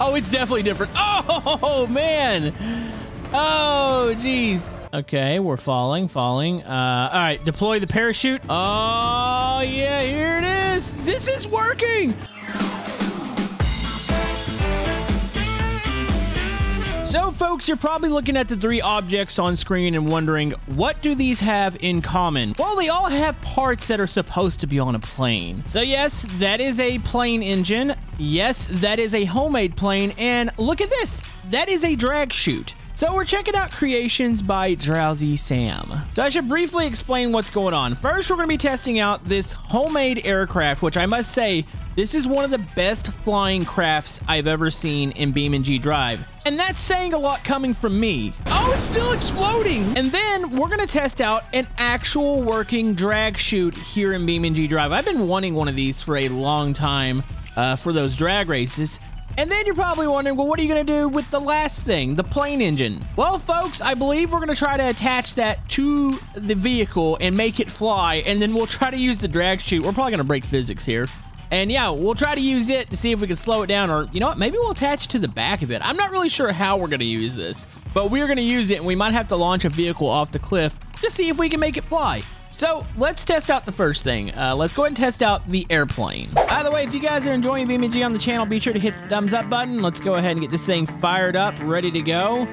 Oh, it's definitely different. Oh, man. Oh, geez. Okay, we're falling. All right, deploy the parachute. Oh, yeah, here it is. This is working. So, folks, you're probably looking at the three objects on screen and wondering, what do these have in common? Well, they all have parts that are supposed to be on a plane. So, yes, that is a plane engine. Yes, that is a homemade plane. And look at this. That is a drag chute. So we're checking out creations by Drowsy Sam. So I should briefly explain what's going on. First, we're gonna be testing out this homemade aircraft, which I must say, this is one of the best flying crafts I've ever seen in BeamNG Drive. And that's saying a lot coming from me. Oh, it's still exploding. And then we're gonna test out an actual working drag chute here in BeamNG Drive. I've been wanting one of these for a long time for those drag races. And then you're probably wondering, well, what are you going to do with the last thing, the plane engine? Well, folks, I believe we're going to try to attach that to the vehicle and make it fly, and then we'll try to use the drag chute. We're probably going to break physics here. And yeah, we'll try to use it to see if we can slow it down, or you know what, maybe we'll attach it to the back of it. I'm not really sure how we're going to use this, but we're going to use it, and we might have to launch a vehicle off the cliff to see if we can make it fly. So let's test out the first thing. Let's go ahead and test out the airplane. By the way, if you guys are enjoying BeamNG on the channel, be sure to hit the thumbs up button. Let's go ahead and get this thing fired up, ready to go.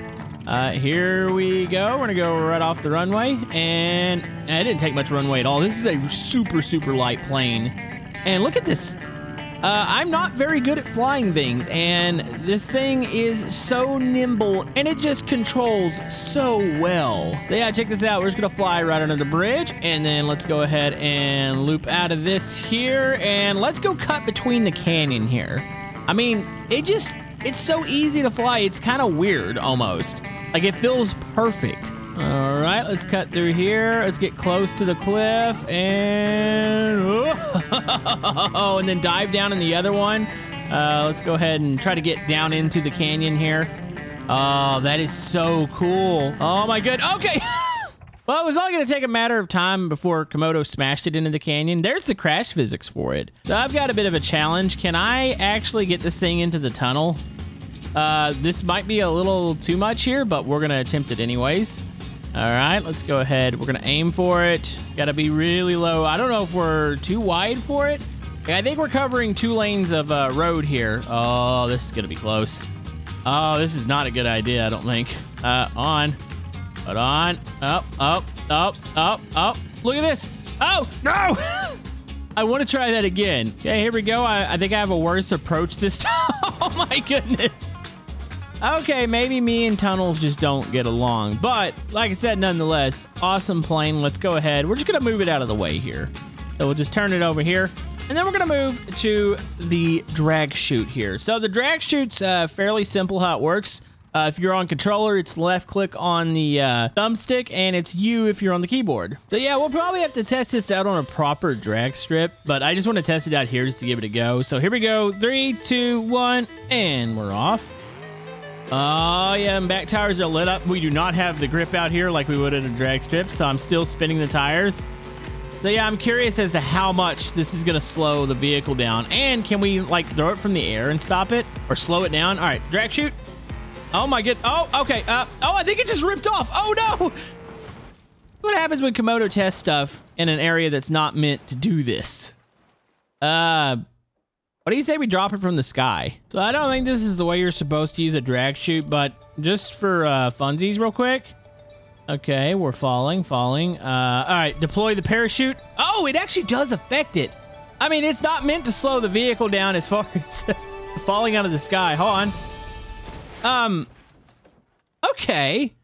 Here we go. We're gonna go right off the runway, and it didn't take much runway at all. This is a super, super light plane. And look at this. I'm not very good at flying things, and this thing is so nimble, and it just controls so well. So yeah, check this out. We're just gonna fly right under the bridge, and then let's go ahead and loop out of this here, and let's go cut between the canyon here. I mean, it's so easy to fly. It's kind of weird, almost. Like, it feels perfect. All right, let's cut through here. Let's get close to the cliff and oh, and then dive down in the other one. Let's go ahead and try to get down into the canyon here. Oh, that is so cool. Oh my good. Okay. Well, it was only going to take a matter of time before Camodo smashed it into the canyon. There's the crash physics for it. So I've got a bit of a challenge. Can I actually get this thing into the tunnel? This might be a little too much here, but we're going to attempt it anyways. All right, let's go ahead. We're going to aim for it. Got to be really low. I don't know if we're too wide for it. I think we're covering 2 lanes of road here. Oh, this is going to be close. Oh, this is not a good idea, I don't think. On. Put on. Up, up, up, up, up. Look at this. Oh, no! I want to try that again. Okay, here we go. I think I have a worse approach this time. Oh, my goodness. Okay, maybe me and tunnels just don't get along, but like I said, nonetheless, awesome plane. Let's go ahead. We're just gonna move it out of the way here. So we'll just turn it over here, and then we're gonna move to the drag chute here. So the drag chute's fairly simple how it works. If you're on controller, it's left click on the thumbstick, and it's U if you're on the keyboard. So yeah, we'll probably have to test this out on a proper drag strip, but I just want to test it out here just to give it a go. So here we go. 3, 2, 1, and we're off. Oh, yeah, and back tires are lit up. We do not have the grip out here like we would at a drag strip, so I'm still spinning the tires. So, yeah, I'm curious as to how much this is going to slow the vehicle down. And can we, like, throw it from the air and stop it or slow it down? All right, drag chute. Oh, my good. Oh, okay. Oh, I think it just ripped off. Oh, no. What happens when Camodo tests stuff in an area that's not meant to do this? What do you say we drop it from the sky? So I don't think this is the way you're supposed to use a drag chute, but just for funsies real quick. Okay, we're falling. All right, deploy the parachute. Oh, it actually does affect it. I mean, it's not meant to slow the vehicle down as far as falling out of the sky. Hold on. Okay.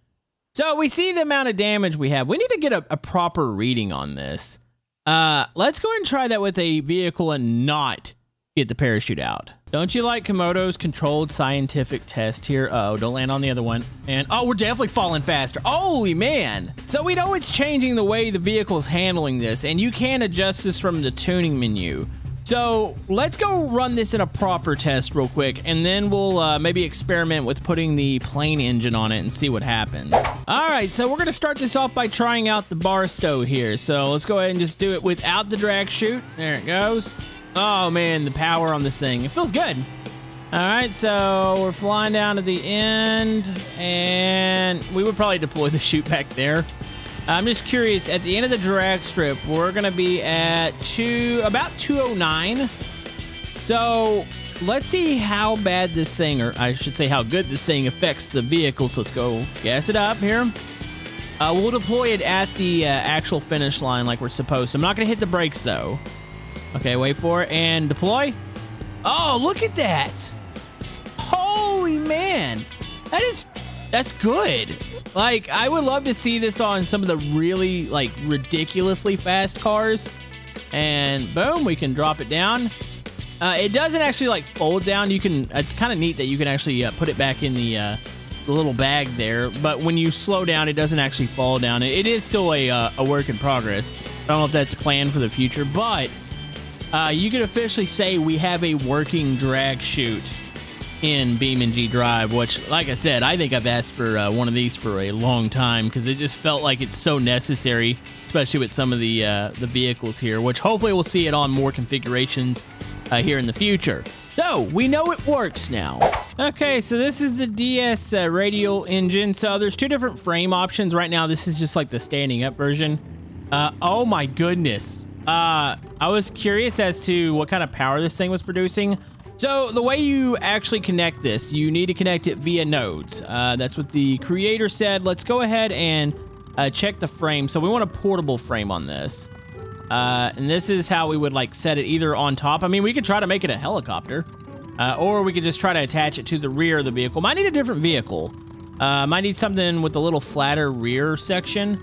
So we see the amount of damage we have. We need to get a proper reading on this. Let's go ahead and try that with a vehicle and not get the parachute out. Don't you like Camodo's controlled scientific test here? Uh oh, don't land on the other one. And oh, we're definitely falling faster. Holy man. So we know it's changing the way the vehicle's handling this, and you can adjust this from the tuning menu. So let's go run this in a proper test real quick, and then we'll maybe experiment with putting the plane engine on it and see what happens. All right, so we're gonna start this off by trying out the Barstow here. So let's go ahead and just do it without the drag chute. There it goes. Oh man, the power on this thing. It feels good. Alright, so we're flying down to the end, and we would probably deploy the chute back there. I'm just curious, at the end of the drag strip, we're going to be at about 209. So let's see how bad this thing, or I should say how good this thing affects the vehicle. So let's go gas it up here. We'll deploy it at the actual finish line like we're supposed to. I'm not going to hit the brakes, though. Okay, wait for it, and deploy. Oh, look at that. Holy man. That's good. Like, I would love to see this on some of the really, like, ridiculously fast cars. And boom, we can drop it down. It doesn't actually, like, fold down. You can, it's kind of neat that you can actually put it back in the little bag there. But when you slow down, it doesn't actually fall down. It is still a work in progress. I don't know if that's planned for the future, but you could officially say we have a working drag chute in BeamNG Drive, which, like I said, I think I've asked for one of these for a long time because it just felt like it's so necessary, especially with some of the vehicles here, which hopefully we'll see it on more configurations here in the future. So, we know it works now. Okay, so this is the DS radial engine. So there's two different frame options right now. This is just like the standing up version. Oh my goodness. I was curious as to what kind of power this thing was producing. So the way you actually connect this, you need to connect it via nodes. That's what the creator said. Let's go ahead and check the frame. So we want a portable frame on this. And this is how we would like set it either on top. I mean, we could try to make it a helicopter, or we could just try to attach it to the rear of the vehicle. Might need a different vehicle. Might need something with a little flatter rear section.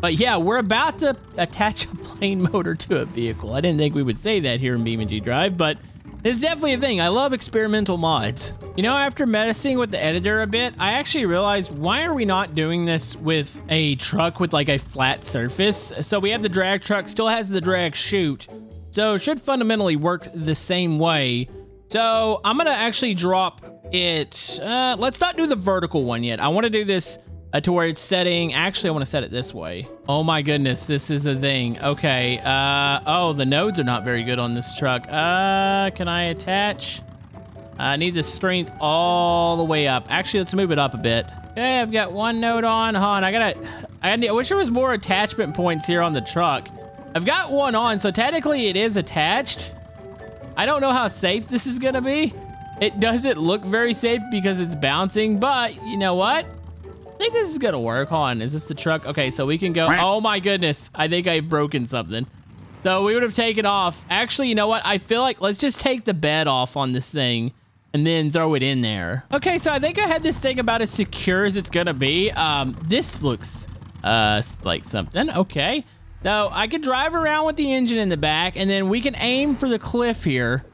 But yeah, we're about to attach a plane motor to a vehicle. I didn't think we would say that here in BeamNG Drive, but it's definitely a thing. I love experimental mods. You know, after messing with the editor a bit, I actually realized, why are we not doing this with a truck with like a flat surface? So we have the drag truck, still has the drag chute. So it should fundamentally work the same way. So I'm gonna actually drop it. Let's not do the vertical one yet. I wanna do this to where it's setting. Actually, I wanna set it this way. Oh my goodness, this is a thing. Okay, oh, the nodes are not very good on this truck. Can I attach? I need the strength all the way up. Actually, let's move it up a bit. Okay, I've got one node on. Hold on, I wish there was more attachment points here on the truck. I've got one on, so technically it is attached. I don't know how safe this is gonna be. It doesn't look very safe because it's bouncing, but you know what? I think this is gonna work. Hold on, is this the truck? Okay, so we can go, oh my goodness. I think I've broken something. So we would have taken off. Actually, you know what? I feel like, let's just take the bed off on this thing and then throw it in there. Okay, so I think I had this thing about as secure as it's gonna be. This looks like something, okay. So I could drive around with the engine in the back and then we can aim for the cliff here.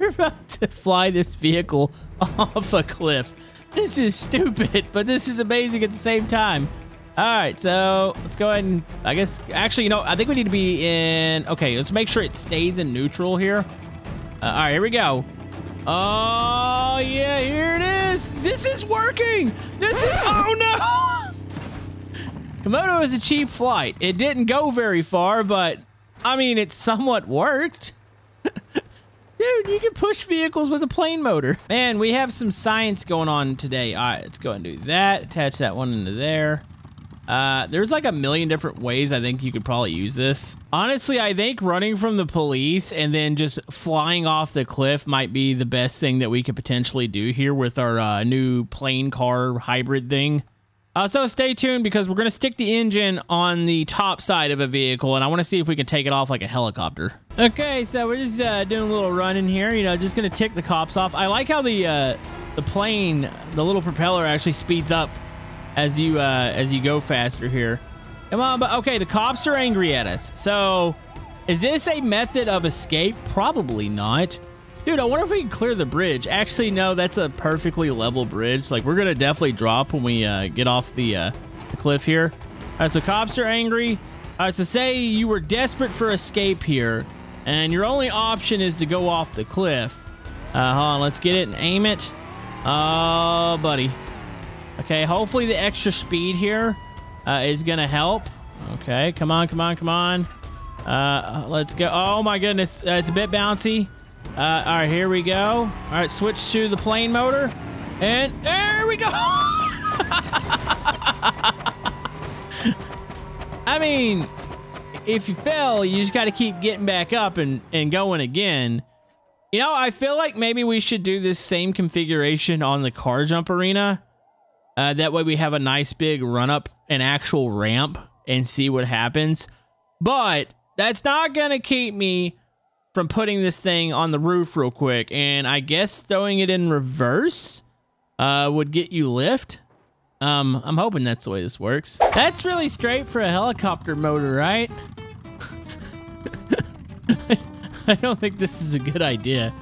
We're about to fly this vehicle off a cliff. This is stupid, but this is amazing at the same time. All right, so let's go ahead and, I guess, actually, you know, I think we need to be in, okay, let's make sure it stays in neutral here. All right, here we go. Oh, yeah, here it is. This is working. This is, oh no. Camodo is a cheap flight. It didn't go very far, but I mean, it somewhat worked. Dude, you can push vehicles with a plane motor. Man, we have some science going on today. All right, let's go ahead and do that. Attach that one into there. There's like a million different ways I think you could probably use this. Honestly, I think running from the police and then just flying off the cliff might be the best thing that we could potentially do here with our new plane car hybrid thing. So stay tuned because we're going to stick the engine on the top side of a vehicle, and I want to see if we can take it off like a helicopter. Okay, so we're just doing a little run in here, you know, just going to tick the cops off. I like how the plane, the little propeller actually speeds up as you go faster here. Come on, but okay, the cops are angry at us. So is this a method of escape? Probably not. Dude, I wonder if we can clear the bridge. Actually, no, that's a perfectly level bridge. Like, we're gonna definitely drop when we get off the cliff here. All right, so cops are angry. All right, so say you were desperate for escape here, and your only option is to go off the cliff. Hold on, let's get it and aim it. Oh, buddy. Okay, hopefully the extra speed here is gonna help. Okay, come on, come on, come on. Let's go. Oh my goodness, it's a bit bouncy. All right, here we go. All right, switch to the plane motor. And there we go. I mean, if you fail, you just got to keep getting back up and going again. You know, I feel like maybe we should do this same configuration on the car jump arena. That way we have a nice big run up an actual ramp and see what happens. But that's not going to keep me from putting this thing on the roof real quick. And I guess throwing it in reverse would get you lift. I'm hoping that's the way this works. That's really straight for a helicopter motor, right? I don't think this is a good idea.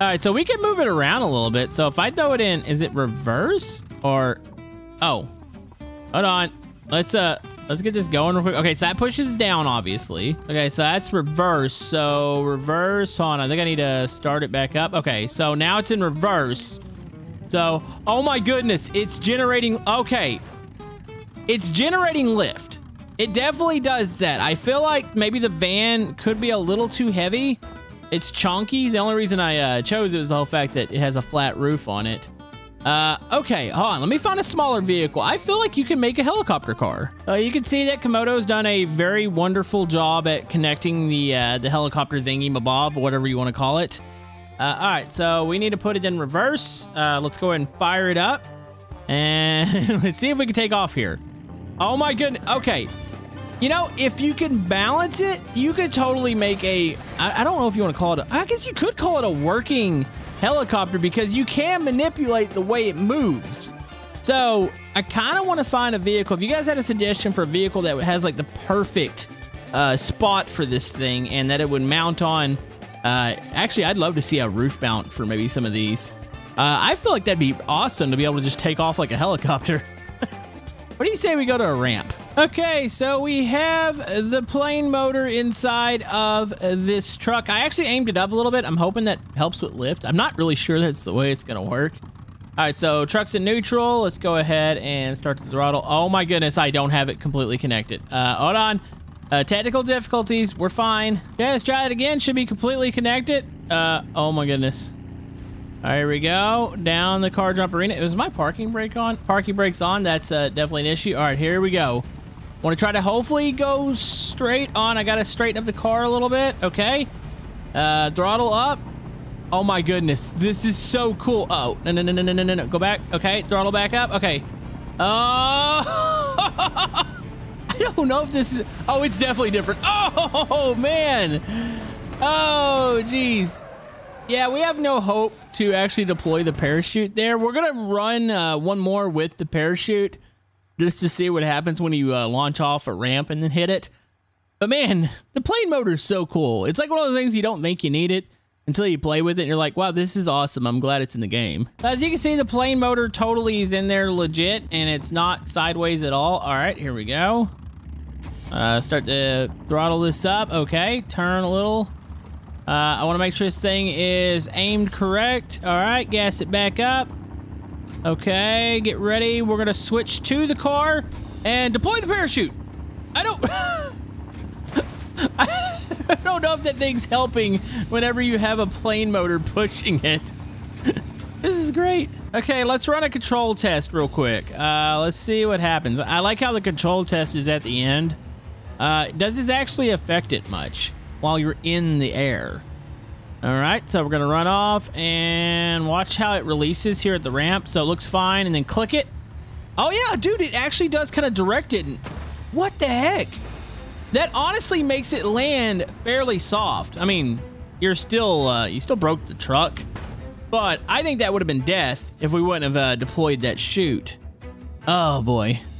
All right, so we can move it around a little bit. So if I throw it in, is it reverse or... Oh, hold on. Let's get this going real quick. Okay, so that pushes down, obviously. Okay, so that's reverse. So reverse, hold on. I think I need to start it back up. Okay, so now it's in reverse. So, oh my goodness, it's generating, okay. It's generating lift. It definitely does that. I feel like maybe the van could be a little too heavy. It's chonky. The only reason I chose it was the whole fact that it has a flat roof on it. Okay, hold on. Let me find a smaller vehicle. I feel like you can make a helicopter car. You can see that Camodo's done a very wonderful job at connecting the helicopter thingy-mabob, whatever you want to call it. All right, so we need to put it in reverse. Let's go ahead and fire it up. And let's see if we can take off here. Oh my goodness, okay. You know, if you can balance it, you could totally make a, I don't know if you want to call it, I guess you could call it a working helicopter because you can manipulate the way it moves. So I kind of want to find a vehicle. If you guys had a suggestion for a vehicle that has like the perfect spot for this thing and that it would mount on, actually, I'd love to see a roof mount for maybe some of these. I feel like that'd be awesome to be able to just take off like a helicopter. What do you say we go to a ramp? Okay, so we have the plane motor inside of this truck. I actually aimed it up a little bit. I'm hoping that helps with lift. I'm not really sure that's the way it's gonna work. All right, so truck's in neutral. Let's go ahead and start the throttle. Oh my goodness, I don't have it completely connected. Hold on. Technical difficulties, we're fine. Okay, let's try it again. Should be completely connected. Oh my goodness. All right, here we go. Down the car jump arena. Was my parking brake on? Parking brake's on. That's definitely an issue. All right, here we go. Want to try to hopefully go straight on. I got to straighten up the car a little bit. Okay. Throttle up. Oh my goodness. This is so cool. Oh, no, no, no, no, no, no, no. Go back. Okay. Throttle back up. Okay. I don't know if this is... Oh, it's definitely different. Oh, man. Oh, geez. Yeah, we have no hope to actually deploy the parachute there. We're going to run one more with the parachute just to see what happens when you launch off a ramp and then hit it. But man, the plane motor is so cool. It's like one of the things you don't think you need it until you play with it and you're like, wow, this is awesome. I'm glad it's in the game. As you can see, the plane motor totally is in there legit and it's not sideways at all. All right, here we go. Start to throttle this up. Okay, turn a little. I want to make sure this thing is aimed correct. All right, gas it back up. Okay, get ready. We're going to switch to the car and deploy the parachute. I don't... I don't know if that thing's helping whenever you have a plane motor pushing it. This is great. Okay, let's run a control test real quick. Let's see what happens. I like how the control test is at the end. Does this actually affect it much? While you're in the air. All right, so we're gonna run off and watch how it releases here at the ramp. So it looks fine and then click it. Oh yeah, dude, it actually does kind of direct it. What the heck? That honestly makes it land fairly soft. I mean, you're still, you still broke the truck, but I think that would have been death if we wouldn't have deployed that chute. Oh boy.